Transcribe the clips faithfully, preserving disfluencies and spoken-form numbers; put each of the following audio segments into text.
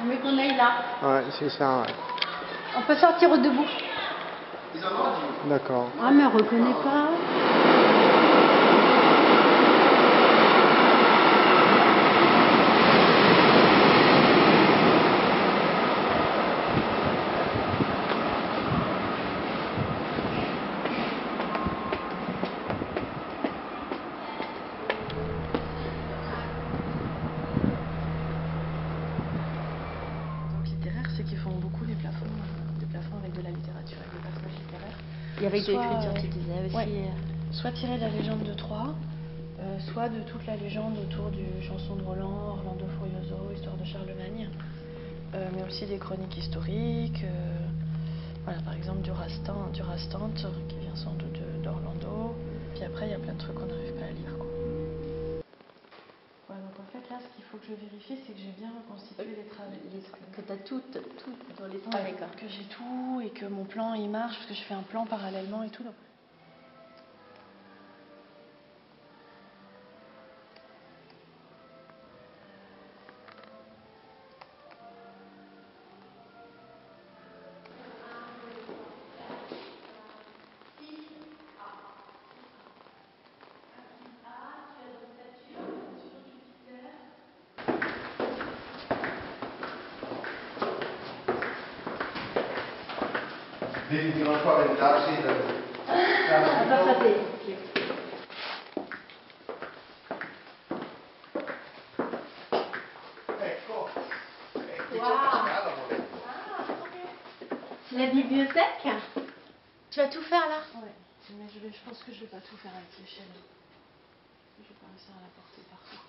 Il vaut mieux qu'on aille là. Ouais, c'est ça, ouais. On peut sortir debout. D'accord. Ah, mais on ne reconnaît pas. Il y avait soit, des écritures qui disaient aussi... Ouais. Euh... Soit tirer de la légende de Troyes, euh, soit de toute la légende autour du chanson de Roland, Orlando Furioso, Histoire de Charlemagne, euh, mais aussi des chroniques historiques, euh, voilà, par exemple du Rastante, du Rastante, qui vient sans doute d'Orlando. Puis après, il y a plein de trucs qu'on n'arrive pas à lire, quoi. Ouais, donc en fait, là, ce qu'il faut que je vérifie, c'est que j'ai bien reconstitué les travées. Que tu as tout, tout dans les temps, ouais, d'accord. Que j'ai tout et que mon plan, il marche, parce que je fais un plan parallèlement et tout. Donc. Devi non spaventarsi da te. Ecco, wow. Ah, la bibliothèque. Tu vas tout faire là? Ouais, mais je, vais, je pense que je vais pas tout faire avec l'échelle. Je vais pas réussir à la porter partout.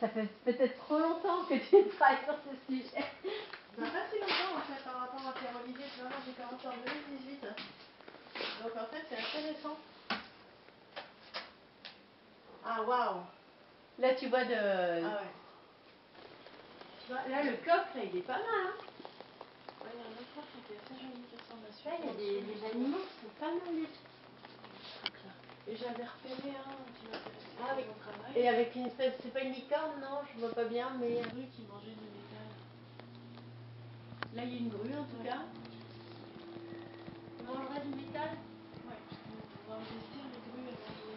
Ça fait peut-être trop longtemps que tu travailles sur ce sujet. Ça fait pas si longtemps en fait par rapport à Pierre-Olivier, tu vois, j'ai commencé en deux mille dix-huit. Donc en fait c'est assez récent. Ah waouh! Là tu vois de... Ah ouais. Tu vois, là le coffre là, il est pas mal hein. Ouais, il y a un autre coffre qui est assez joli qui ressemble à celui-là. Il y a des, des animaux qui sont pas mal. Et j'avais repéré un qui m'intéressait ah, avec mon travail. Et avec une espèce... C'est pas une licorne non? Je vois pas bien mais... Une grue qui mangeait du métal. Là, il y a une grue en tout cas. On mangerait du métal? Ouais, parce qu'on va investir les grues avec le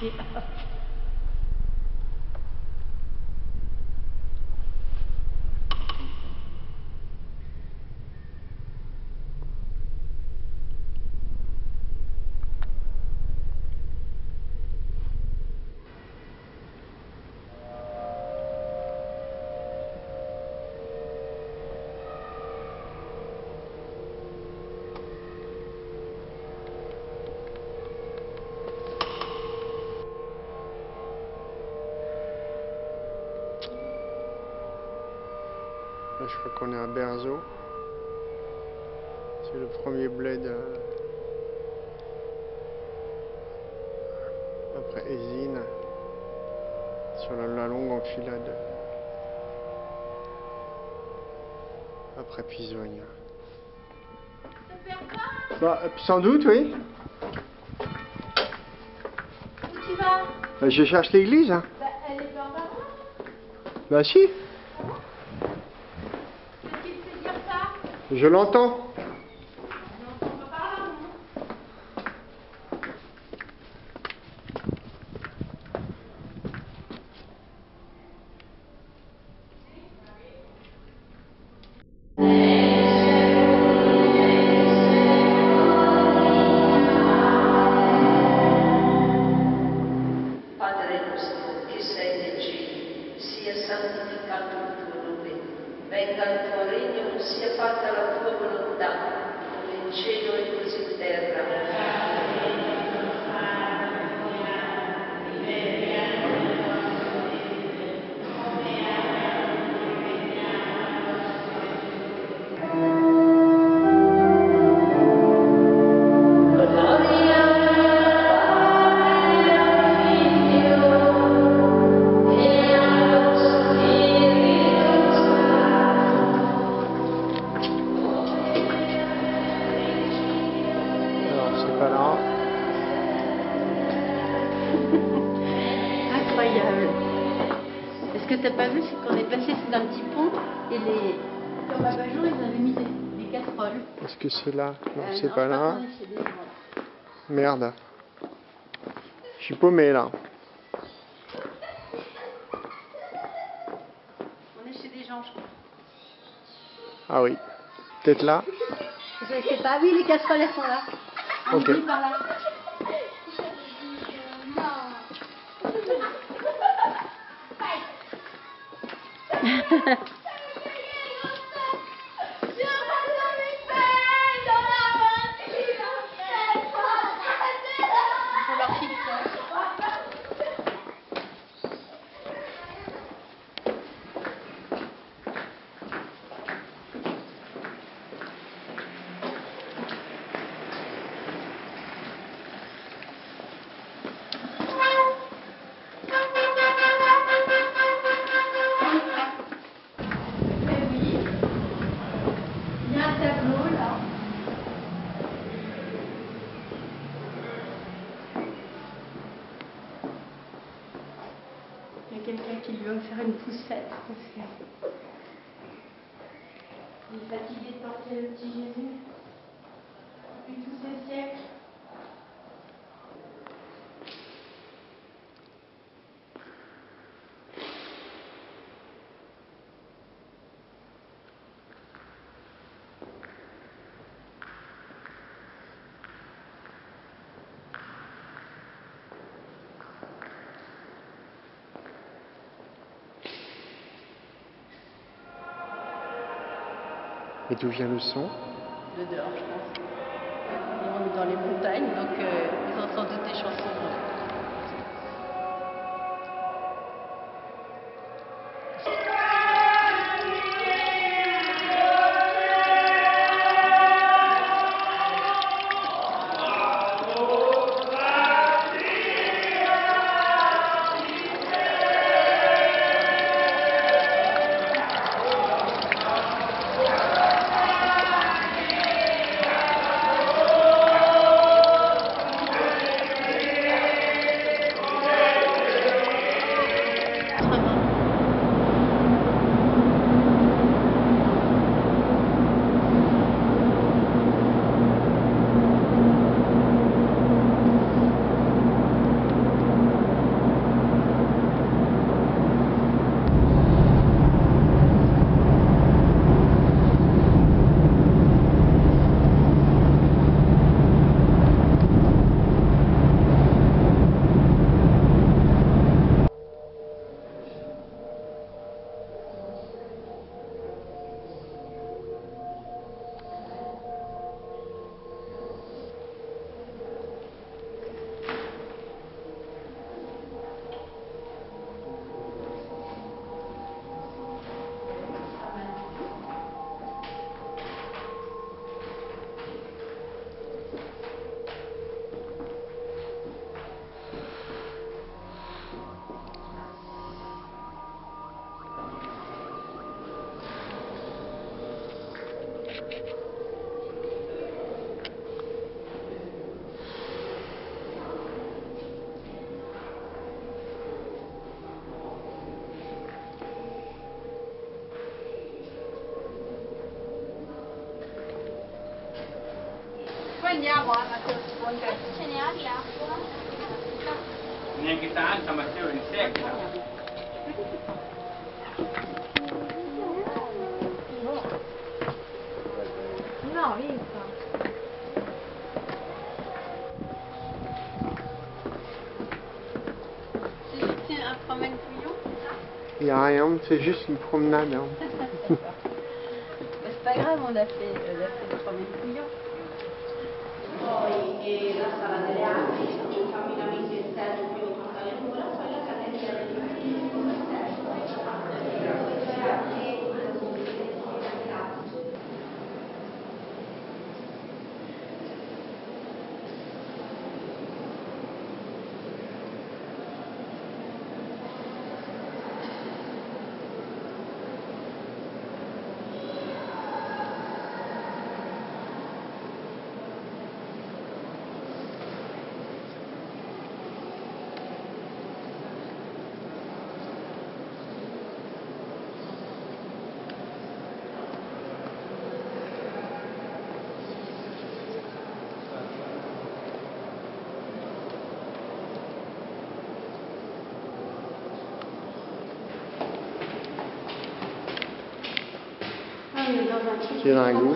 pied. Là, je crois qu'on est à Berzo. C'est le premier bled à... après Esine, sur la, la longue enfilade après Pisogne. Bah, sans doute, oui. Où tu vas? Bah, je cherche l'église. Hein. Bah, elle est pas en bas. Bah si. Je l'entends. Ce que tu n'as pas vu, c'est qu'on est passé sous un petit pont et les comme à Bajon, ils avaient mis des, des casseroles. Est-ce que c'est là? Non, euh, c'est pas là. Merde. Je suis paumé là. On est chez des gens, je crois. Ah oui. Peut-être là. Je sais pas. Oui, les casseroles, elles sont là. On okay. Est par là. Une poussette. Il est fatigué de porter le petit Jésus depuis tous ces siècles. Et d'où vient le son? De dehors, je pense. Ils vont dans les montagnes, donc euh, ils entendent toutes les chansons. poi andiamo a Matteo Sponda. Ce ne ha di acqua? Neanche tanta, Matteo, in secca. No, vinto. C'est juste une promenade bouillon, c'est ça? Y a rien, c'est juste une promenade. Hein. C'est pas grave, on a fait le premier bouillon. Poi eh, la sala delle armi, il camminamento esterno più porta le mura, poi la categoria del primo esterno, e c'è anche una c'est un goût.